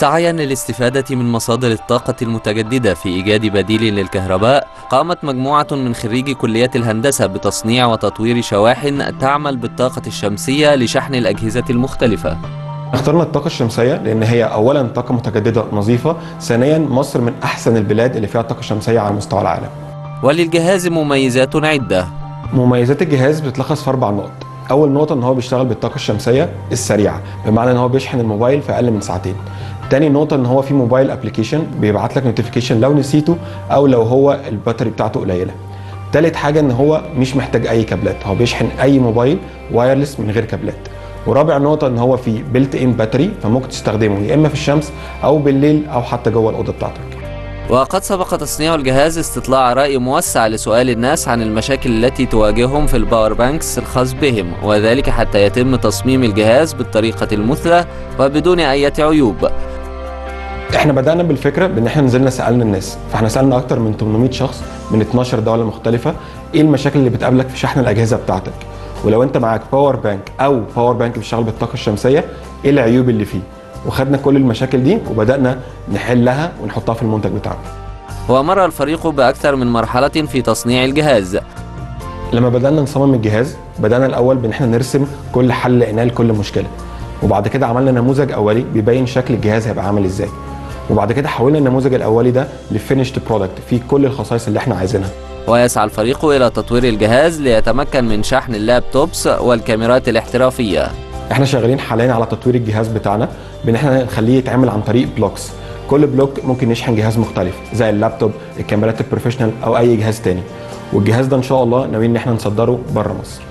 سعيا للاستفادة من مصادر الطاقة المتجددة في إيجاد بديل للكهرباء، قامت مجموعة من خريجي كليات الهندسة بتصنيع وتطوير شواحن تعمل بالطاقة الشمسية لشحن الأجهزة المختلفة. اخترنا الطاقة الشمسية لأن هي أولا طاقة متجددة نظيفة، ثانيا مصر من أحسن البلاد اللي فيها طاقة شمسية على مستوى العالم. وللجهاز مميزات عدة. مميزات الجهاز بتتلخص في 4 نقط. أول نقطة إن هو بيشتغل بالطاقة الشمسية السريعة، بمعنى إن هو بيشحن الموبايل في أقل من ساعتين. تاني نقطة إن هو في موبايل أبلكيشن بيبعت لك نوتيفيكيشن لو نسيته أو لو هو الباتري بتاعته قليلة. تالت حاجة إن هو مش محتاج أي كابلات، هو بيشحن أي موبايل وايرلس من غير كابلات. ورابع نقطة إن هو في بيلت إن باتري، فممكن تستخدمه يا إما في الشمس أو بالليل أو حتى جوه الأوضة بتاعتك. وقد سبق تصنيع الجهاز استطلاع رأي موسع لسؤال الناس عن المشاكل التي تواجههم في الباور بانكس الخاص بهم، وذلك حتى يتم تصميم الجهاز بالطريقة المثلى وبدون أي عيوب. احنا بدأنا بالفكرة بان احنا نزلنا سألنا الناس، فاحنا سألنا اكتر من 800 شخص من 12 دولة مختلفة ايه المشاكل اللي بتقابلك في شحن الأجهزة بتاعتك، ولو انت معاك باور بانك او باور بانك بيشتغل بالطاقة الشمسية ايه العيوب اللي فيه. وخدنا كل المشاكل دي وبدأنا نحلها ونحطها في المنتج بتاعنا. ومر الفريق بأكثر من مرحلة في تصنيع الجهاز. لما بدأنا نصمم الجهاز بدأنا الأول بإن احنا نرسم كل حل لقيناه لكل مشكلة، وبعد كده عملنا نموذج أولي بيبين شكل الجهاز هيبقى عامل إزاي، وبعد كده حولنا النموذج الأولي ده لفينيشد برودكت فيه كل الخصائص اللي احنا عايزينها. ويسعى الفريق إلى تطوير الجهاز ليتمكن من شحن اللابتوبس والكاميرات الاحترافية. احنا شغالين حاليا على تطوير الجهاز بتاعنا بان احنا نخليه يتعمل عن طريق بلوكس، كل بلوك ممكن يشحن جهاز مختلف زي اللابتوب، الكاميرات البروفيشنال او اي جهاز تاني. والجهاز ده ان شاء الله ناويين ان احنا نصدره بره مصر.